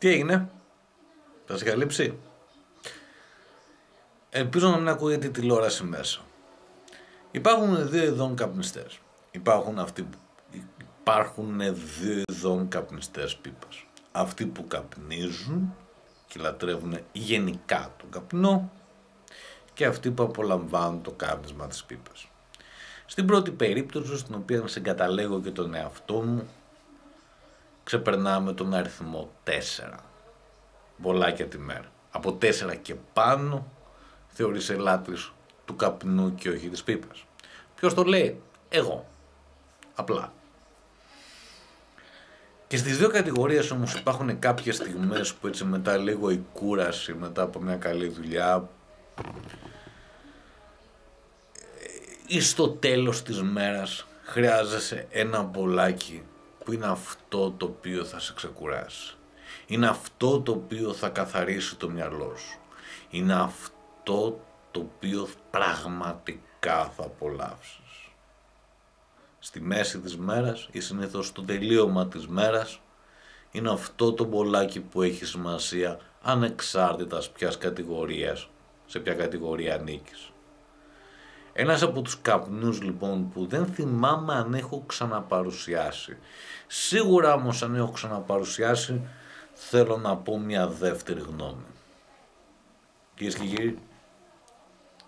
Τι έγινε, θα σε καλύψει. Ελπίζω να μην ακούγεται η τηλεόραση μέσα. Υπάρχουν δύο ειδών καπνιστές. Υπάρχουν αυτοί που υπάρχουν δύο ειδών καπνιστές πίπας. Αυτοί που καπνίζουν και λατρεύουν γενικά τον καπνό και αυτοί που απολαμβάνουν το κάπνισμα της πίπας. Στην πρώτη περίπτωση, στην οποία συγκαταλέγω και τον εαυτό μου, ξεπερνάμε τον αριθμό 4 μπολάκια τη μέρα. Από 4 και πάνω θεωρείς ελάττης του καπνού και όχι της πίπας. Ποιος το λέει? Εγώ. Απλά. Και στις δύο κατηγορίες όμως υπάρχουν κάποιες στιγμές που έτσι μετά λίγο η κούραση, μετά από μια καλή δουλειά, ή στο τέλος της μέρας χρειάζεσαι ένα μπολάκι που είναι αυτό το οποίο θα σε ξεκουράσει. Είναι αυτό το οποίο θα καθαρίσει το μυαλό σου. Είναι αυτό το οποίο πραγματικά θα απολαύσεις. Στη μέση της μέρας ή συνήθως στο τελείωμα της μέρας είναι αυτό το μπολάκι που έχει σημασία ανεξάρτητα σε ποια κατηγορία ανήκεις. Ένας από τους καπνούς λοιπόν που δεν θυμάμαι αν έχω ξαναπαρουσιάσει. Σίγουρα όμως αν έχω ξαναπαρουσιάσει θέλω να πω μια δεύτερη γνώμη. Κυρίες και κύριοι,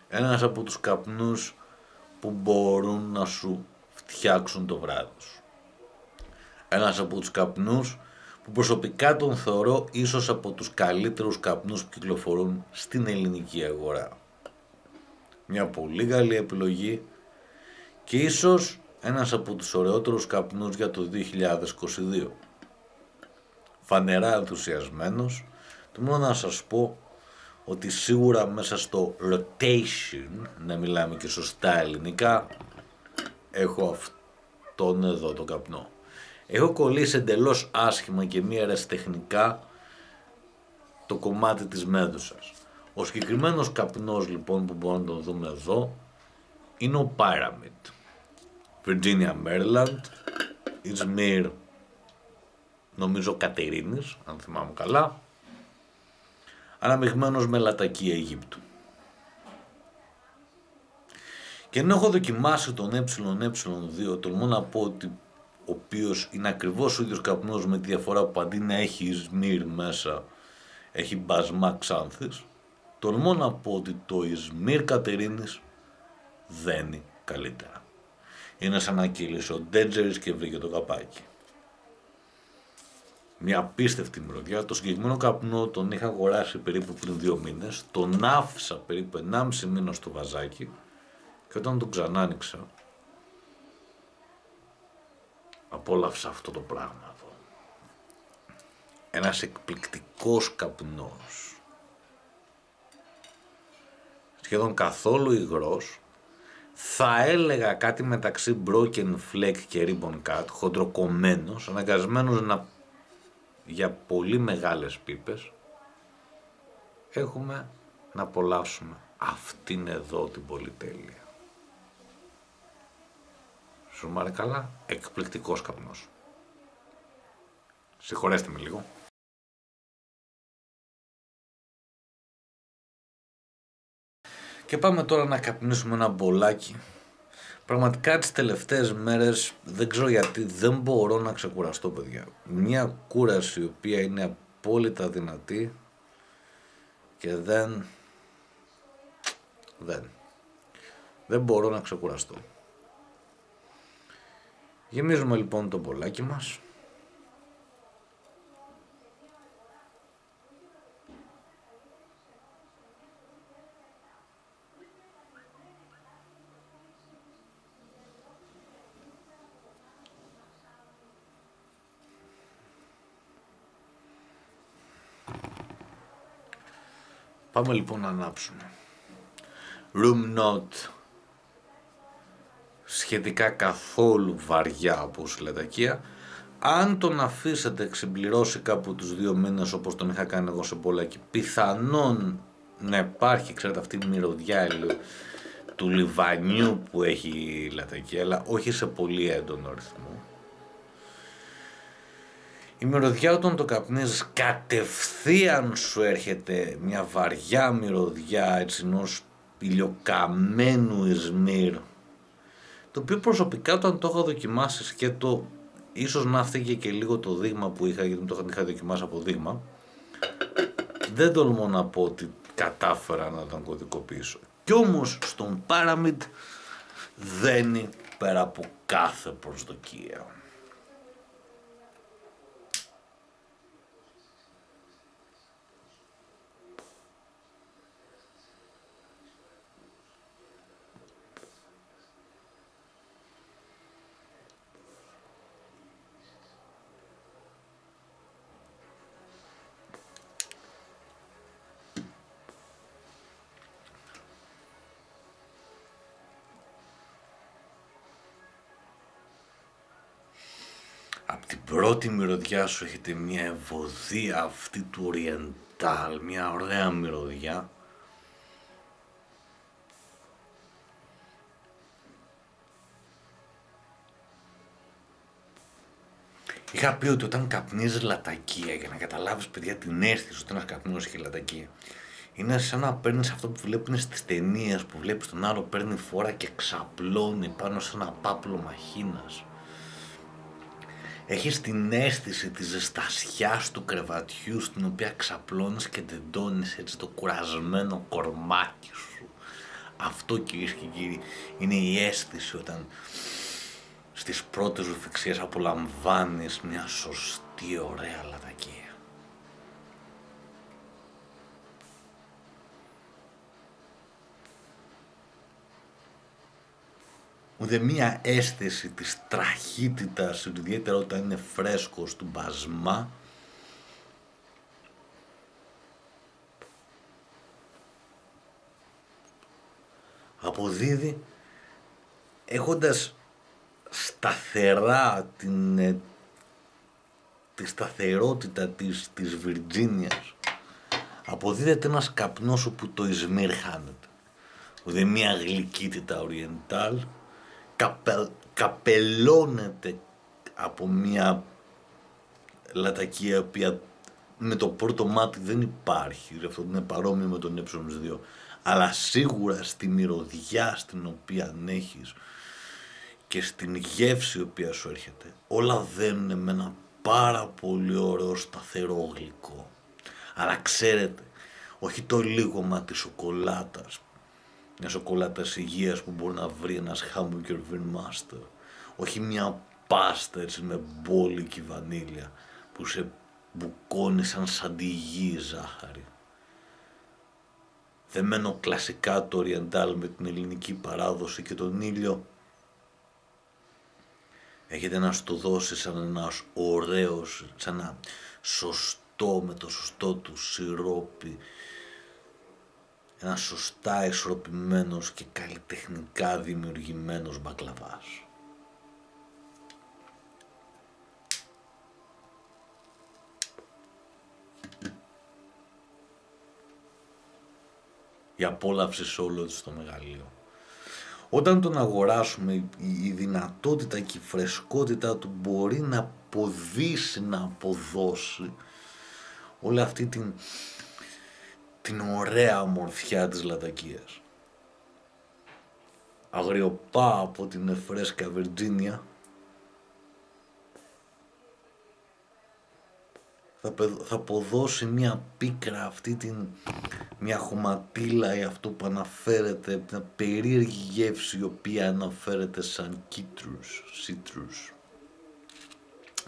ένας από τους καπνούς που μπορούν να σου φτιάξουν το βράδυ σου. Ένας από τους καπνούς που προσωπικά τον θεωρώ ίσως από τους καλύτερους καπνούς που κυκλοφορούν στην ελληνική αγορά. Μια πολύ καλή επιλογή και ίσως ένας από τους ωραιότερους καπνούς για το 2022. Φανερά ενθουσιασμένος, το μόνο να σας πω ότι σίγουρα μέσα στο rotation, να μιλάμε και σωστά ελληνικά, έχω αυτόν εδώ τον καπνό. Έχω κολλήσει εντελώς άσχημα και μία ερασιτεχνικά το κομμάτι της Μέδουσας. Ο συγκεκριμένος καπνός λοιπόν που μπορούμε να τον δούμε εδώ είναι ο Pyramid. Virginia Maryland, Izmir, νομίζω Κατερίνης, αν θυμάμαι καλά, αναμειγμένος με Λατακία Αιγύπτου. Και ενώ έχω δοκιμάσει τον ε2, τολμώ να πω ότι ο οποίος είναι ακριβώς ο ίδιος καπνός με τη διαφορά που αντί να έχει Izmir μέσα, έχει μπασμά Ξάνθης, τολμώ να πω ότι το Izmir Κατερίνης δένει καλύτερα. Είναι σαν να κύλησε ο Ντέτζερης και βρήκε το καπάκι. Μια απίστευτη μυρωδιά. Το συγκεκριμένο καπνό τον είχα αγοράσει περίπου πριν 2 μήνες. Τον άφησα περίπου 1,5 μήνα στο βαζάκι και όταν τον ξανά άνοιξα, απόλαυσα αυτό το πράγμα εδώ. Ένας εκπληκτικός καπνός. Σχεδόν καθόλου υγρός, θα έλεγα κάτι μεταξύ broken fleck και ribbon cut, χοντροκομμένος, αναγκασμένος να... για πολύ μεγάλες πίπες. Έχουμε να απολαύσουμε αυτήν εδώ την πολυτέλεια. Σουμάρε καλά, εκπληκτικός καπνός. Συγχωρέστε με λίγο. Και πάμε τώρα να καπνίσουμε ένα μπολάκι. Πραγματικά τις τελευταίες μέρες δεν ξέρω γιατί δεν μπορώ να ξεκουραστώ, παιδιά. Μια κούραση η οποία είναι απόλυτα δυνατή και δεν μπορώ να ξεκουραστώ. Γεμίζουμε λοιπόν το μπολάκι μας. Πάμε λοιπόν να ανάψουμε. Room note σχετικά καθόλου βαριά από η Λατακία. Αν τον αφήσετε ξεμπληρώσει κάπου τους 2 μήνες όπως τον είχα κάνει εγώ σε μπολάκι, πιθανόν να υπάρχει, ξέρετε, αυτή η μυρωδιά του λιβανιού που έχει η Λατακία, αλλά όχι σε πολύ έντονο ρυθμό. Η μυρωδιά όταν το καπνίζεις κατευθείαν σου έρχεται μια βαριά μυρωδιά έτσι ενός ηλιοκαμένου Ισμύρ, το οποίο προσωπικά όταν το είχα δοκιμάσει και το ίσως να φύγε και λίγο το δείγμα που είχα, γιατί το είχα δοκιμάσει από δείγμα, δεν τολμώ να πω ότι κατάφερα να τον κωδικοποιήσω. Κι όμως στον Pyramid δένει πέρα από κάθε προσδοκία. Απ' την πρώτη μυρωδιά σου έχετε μια ευωδία αυτή του Oriental, μια ωραία μυρωδιά. Είχα πει ότι όταν καπνίζεις λατακία, για να καταλάβεις παιδιά την αίσθηση ότι ένας καπνός έχει λατακία, είναι σαν να παίρνεις αυτό που βλέπουν στις ταινίες, που βλέπεις τον άλλο παίρνει φορά και ξαπλώνει πάνω σε ένα πάπλο μαχίνας. Έχεις την αίσθηση της ζεστασιάς του κρεβατιού στην οποία ξαπλώνεις και τεντώνεις έτσι το κουρασμένο κορμάκι σου. Αυτό κυρίες και κύριοι είναι η αίσθηση όταν στις πρώτες ουφυξίες απολαμβάνεις μια σωστή ωραία λατακία. Ούτε μία αίσθηση της τραχύτητας, ιδιαίτερα όταν είναι φρέσκος, του μπασμά. Αποδίδει έχοντας σταθερά τη σταθερότητα της Βιρτζίνιας. Αποδίδεται ένας καπνός όπου το Ισμύρ χάνεται. Ούτε μία γλυκύτητα Οριεντάλ. Καπελώνεται από μια λατακία η οποία με το πρώτο μάτι δεν υπάρχει, αυτό είναι παρόμοιο με τον Ε2, αλλά σίγουρα στη μυρωδιά στην οποία ανέχεις και στην γεύση η οποία σου έρχεται, όλα δένουν με ένα πάρα πολύ ωραίο σταθερό γλυκό. Αλλά ξέρετε, όχι το λίγωμα της σοκολάτας, μια σοκολάτα υγείας που μπορεί να βρει ένας hamburger master, όχι μια πάστα έτσι με μπόλικη βανίλια που σε μπουκώνει σαν σαντιγή ζάχαρη. Δεμένο κλασικά το Oriental με την ελληνική παράδοση και τον ήλιο, έχετε να στο δώσει σαν ένας ωραίος, σαν ένα σωστό, με το σωστό του σιρόπι, ένα σωστά ισορροπημένος και καλλιτεχνικά δημιουργημένος μπακλαβάς. Η απόλαυση σε όλο στο μεγαλείο. Όταν τον αγοράσουμε, η δυνατότητα και η φρεσκότητα του μπορεί να αποδώσει, όλη αυτή την ωραία ομορφιά της λατακίας. Αγριοπά από την εφρέσκα Βιρτζίνια, θα αποδώσει μια πίκρα, αυτή την μια χωματίλα ή αυτό που αναφέρεται, μια περίεργη γεύση η οποία αναφέρεται σαν citrus.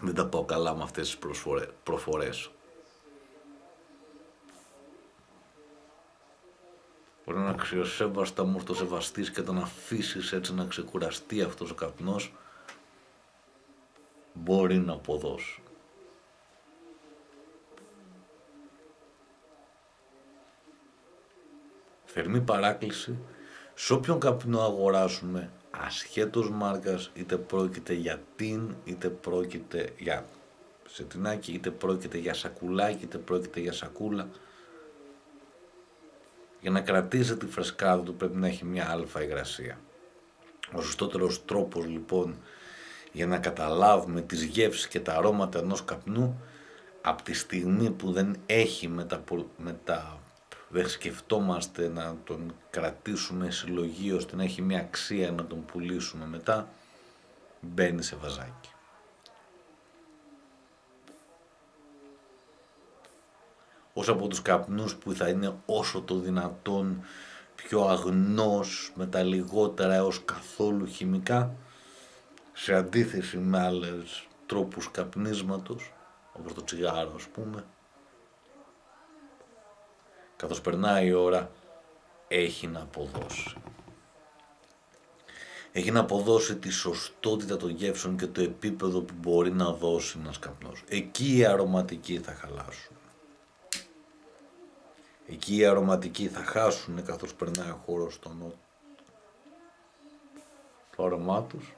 Δεν τα πάω καλά με αυτές τις προφορές. Μπορεί να αξιοσέβαστα μου το σεβαστείς και τον αφήσεις έτσι να ξεκουραστεί αυτός ο καπνός, μπορεί να αποδώσει. Θερμή παράκληση σε όποιον καπνό αγοράσουμε, ασχέτως μάρκας, είτε πρόκειται για τιν, είτε πρόκειται για σετινάκι, είτε πρόκειται για σακουλάκι, είτε πρόκειται για σακούλα, για να κρατήσει τη φρεσκάδα του πρέπει να έχει μια αλφα υγρασία. Ο σωστότερος τρόπος λοιπόν για να καταλάβουμε τις γεύσεις και τα αρώματα ενός καπνού από τη στιγμή που δεν έχει δεν σκεφτόμαστε να τον κρατήσουμε συλλογή ώστε να έχει μια αξία να τον πουλήσουμε μετά, μπαίνει σε βαζάκι. Ως από τους καπνούς που θα είναι όσο το δυνατόν πιο αγνός, με τα λιγότερα έως καθόλου χημικά, σε αντίθεση με άλλες τρόπους καπνίσματος, όπως το τσιγάρο ας πούμε. Καθώς περνάει η ώρα, έχει να αποδώσει. Έχει να αποδώσει τη σωστότητα των γεύσεων και το επίπεδο που μπορεί να δώσει ένας καπνός. Εκεί οι αρωματικοί θα χαλάσουν. Εκεί οι αρωματικοί θα χάσουν καθώς περνάει ο χώρος στο νότο. Το αρωμά τους.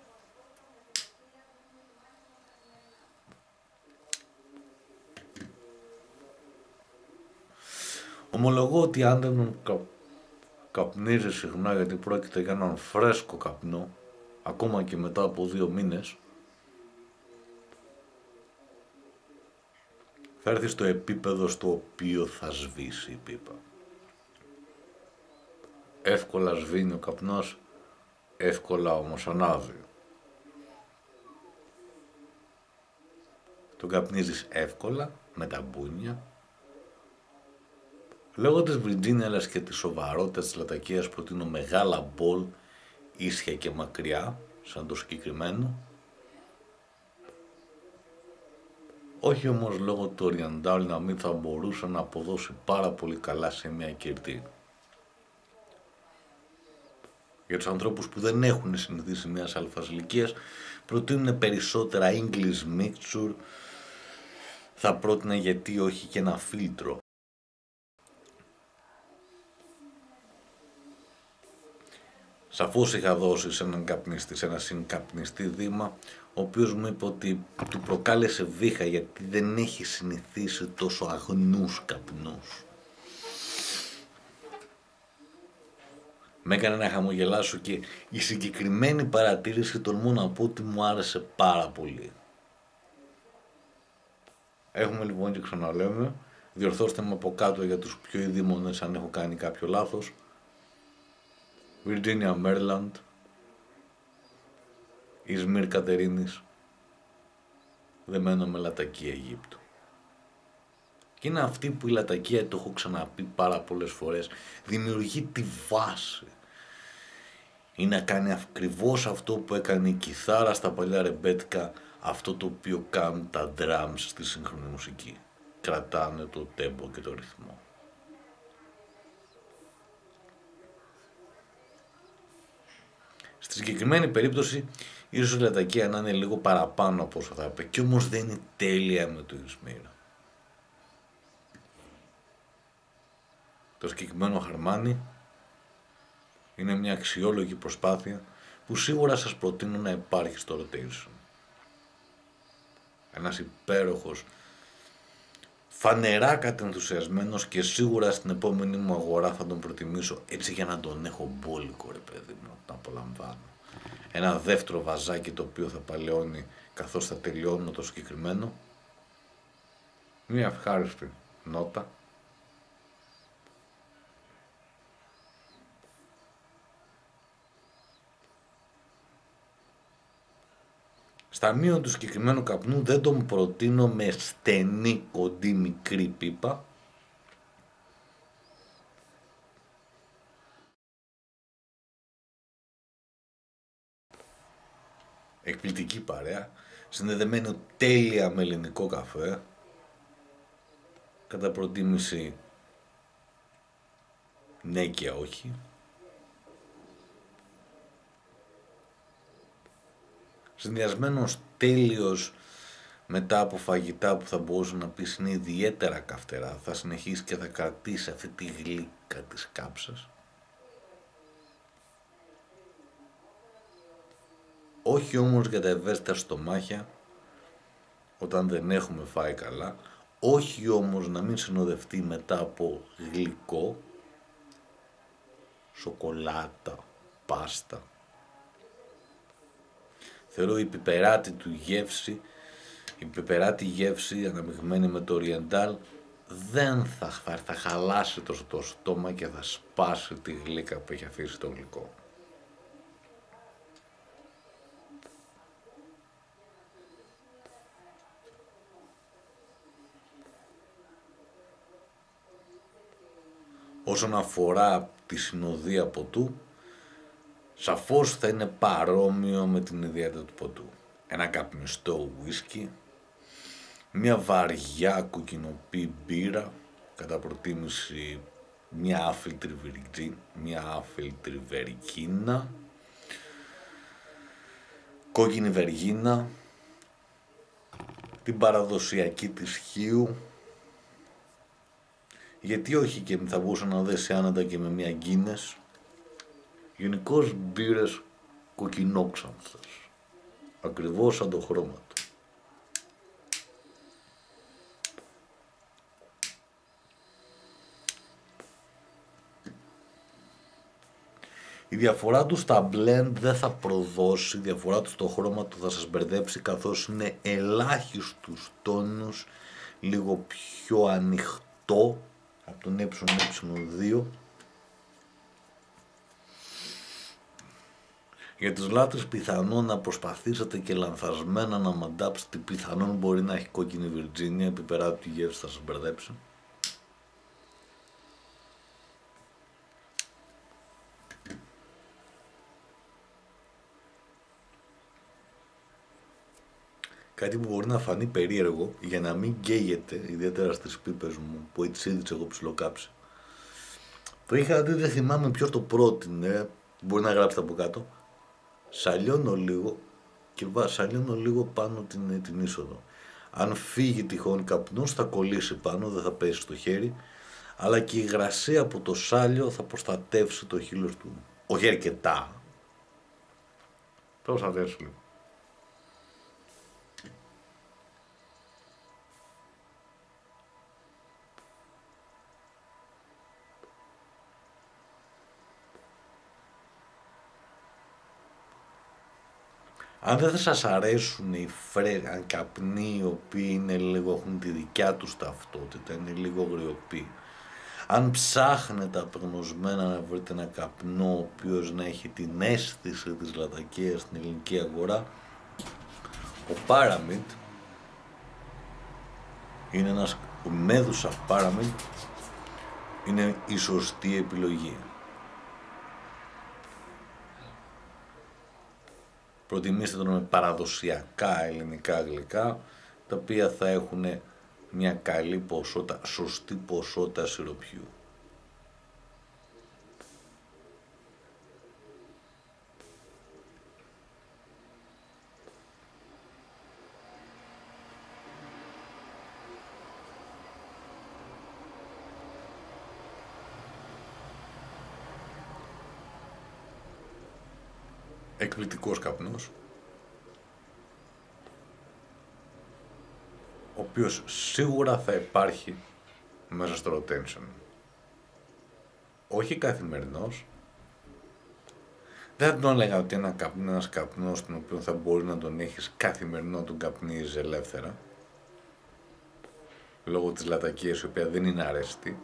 Ομολογώ ότι αν δεν τον καπνίζει συχνά, γιατί πρόκειται για έναν φρέσκο καπνό, ακόμα και μετά από 2 μήνες, θα έρθει στο επίπεδο στο οποίο θα σβήσει η πίπα. Εύκολα σβήνει ο καπνός, εύκολα όμως ανάβει. Τον καπνίζεις εύκολα, με τα μπούνια. Λόγω της Βιρτζίνιας και της σοβαρότητας της Λατακίας προτείνω μεγάλα μπολ, ίσια και μακριά, σαν το συγκεκριμένο. Όχι όμως λόγω του Οριαντάλ να μην θα μπορούσε να αποδώσει πάρα πολύ καλά σε μια κερτή. Για τους ανθρώπους που δεν έχουν συνηθίσει μιας αλφας ηλικίας, προτείνουν περισσότερα English mixture, θα πρότεινα γιατί όχι και ένα φίλτρο. Σαφώς είχα δώσει σε έναν καπνιστή, σε ένα συγκαπνιστή Δήμα, ο οποίος μου είπε ότι του προκάλεσε βήχα γιατί δεν έχει συνηθίσει τόσο αγνούς καπνούς. Με έκανε να χαμογελάσω και η συγκεκριμένη παρατήρηση τολμώ να πω ότι μου άρεσε πάρα πολύ. Έχουμε λοιπόν και ξαναλέμε, διορθώστε με από κάτω για τους πιο ειδήμονες αν έχω κάνει κάποιο λάθος. Virginia Maryland, Ισμίρ Κατερίνης, δεμένο με Λατακία Αιγύπτου. Και είναι αυτή που η Λατακία, το έχω ξαναπεί πάρα πολλές φορές, δημιουργεί τη βάση. Είναι να κάνει ακριβώς αυτό που έκανε η κιθάρα στα παλιά ρεμπέτικα, αυτό το οποίο κάνουν τα drums στη σύγχρονη μουσική. Κρατάνε το τέμπο και το ρυθμό. Στη συγκεκριμένη περίπτωση, ίσως η Λατακία να είναι λίγο παραπάνω από όσο θα έπρεπε, και όμως δεν είναι τέλεια με το Ισμίρ. Το συγκεκριμένο χαρμάνι είναι μια αξιόλογη προσπάθεια που σίγουρα σας προτείνω να υπάρχει στο rotation. Ένας υπέροχος, φανερά κατενθουσιασμένος, και σίγουρα στην επόμενη μου αγορά θα τον προτιμήσω, έτσι για να τον έχω μπόλικο, ρε παιδί μου, να τον απολαμβάνω. Ένα δεύτερο βαζάκι το οποίο θα παλαιώνει καθώς θα τελειώνω το συγκεκριμένο. Μια ευχάριστη νότα. Στα μείον του συγκεκριμένου καπνού δεν τον προτείνω με στενή, κοντή, μικρή πίπα. Εκπληκτική παρέα, συνδεδεμένο τέλεια με ελληνικό καφέ. Κατά προτίμηση ναι και όχι. Συνδυασμένος τέλειος μετά από φαγητά που θα μπορούσε να πεις είναι ιδιαίτερα καυτερά, θα συνεχίσει και θα κρατήσει αυτή τη γλύκα της κάψας. Όχι όμως για τα ευαίσθητα στομάχια όταν δεν έχουμε φάει καλά, όχι όμως να μην συνοδευτεί μετά από γλυκό, σοκολάτα, πάστα. Θεωρώ η πιπεράτη του γεύση Η πιπεράτη γεύση αναμειγμένη με το οριεντάλ δεν θα χαλάσει το στόμα και θα σπάσει τη γλύκα που έχει αφήσει το γλυκό. Όσον αφορά τη συνοδεία ποτού, σαφώς θα είναι παρόμοιο με την ιδιαίτερη του ποτού. Ένα καπνιστό ουίσκι, μια βαριά κοκκινοπή μπύρα, κατά προτίμηση μια άφιλτρη βεργίνα, κόκκινη βεργίνα, την παραδοσιακή της χείου, γιατί όχι, και θα μπορούσε να δέσει άνετα και με μια γκίνες. Γενικώς μπύρες κοκκινόξανθες, ακριβώς σαν το χρώμα του. Η διαφορά του στα blend δεν θα προδώσει, η διαφορά του στο χρώμα του θα σας μπερδέψει, καθώς είναι ελάχιστους τόνους, λίγο πιο ανοιχτό από τον ε2. Για τις λάτρες πιθανόν να προσπαθήσετε και λανθασμένα να μαντάψετε, πιθανόν μπορεί να έχει κόκκινη Βιρτζίνια, πιπεράτη του γεύση θα σας μπερδέψει. Κάτι που μπορεί να φανεί περίεργο, για να μην καίγεται, ιδιαίτερα στις πίπες μου που έτσι έχω ψιλοκάψει. Το είχα δει, δεν θυμάμαι ποιος το πρότεινε, μπορεί να γράψετε από κάτω. Σαλιώνω λίγο και σαλιώνω λίγο πάνω την είσοδο. Αν φύγει τυχόν καπνός θα κολλήσει πάνω, δεν θα πέσει στο χέρι, αλλά και η υγρασία από το σάλιο θα προστατεύσει το χείλος του. Όχι αρκετά. Θα προστατεύσει λίγο. Αν δεν θα σας αρέσουν οι καπνοί, οι οποίοι είναι λίγο, έχουν τη δικιά τους ταυτότητα, είναι λίγο γριοποί. Αν ψάχνετε απεγνωσμένα να βρείτε ένα καπνό ο οποίος να έχει την αίσθηση της Λατακίας στην ελληνική αγορά, ο Pyramid είναι ένας, ο Medusa Pyramid είναι η σωστή επιλογή. Προτιμήστε τον με παραδοσιακά ελληνικά γλυκά, τα οποία θα έχουν μια καλή ποσότητα, σωστή ποσότητα σιροπιού. Εκπληκτικός καπνός, ο οποίος σίγουρα θα υπάρχει μέσα στο rotation. Όχι καθημερινός. Δεν τον έλεγα ότι ένα καπνό, ένας καπνός τον οποίο θα μπορεί να τον έχεις καθημερινό, τον καπνίζεις ελεύθερα, λόγω της λατακίας η οποία δεν είναι αρέστη.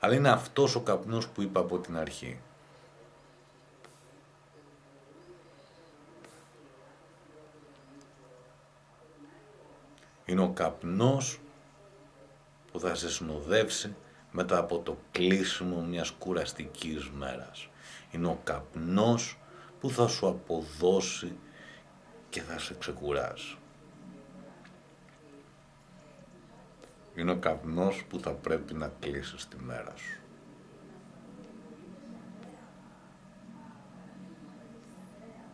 Αλλά είναι αυτός ο καπνός που είπα από την αρχή. Είναι ο καπνός που θα σε συνοδεύσει μετά από το κλείσιμο μιας κουραστικής μέρας. Είναι ο καπνός που θα σου αποδώσει και θα σε ξεκουράσει. Είναι ο καπνός που θα πρέπει να κλείσεις τη μέρα σου.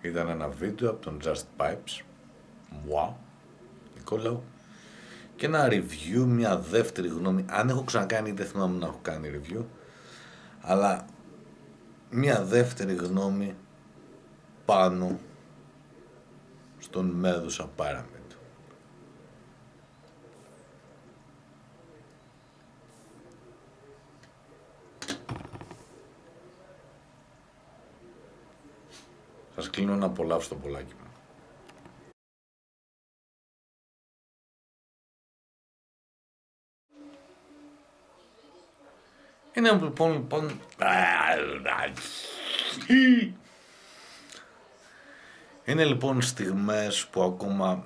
Ήταν ένα βίντεο από τον Just Pipes, Μουά, Νικόλαου, και ένα review, μια δεύτερη γνώμη, αν έχω ξανακάνει δεν θυμάμαι να έχω κάνει review, αλλά μια δεύτερη γνώμη πάνω στον Medusa Pyramid. Σας κλείνω να απολαύσω το πολλάκι μου. Έναν λοιπόν είναι λοιπόν στιγμές που ακόμα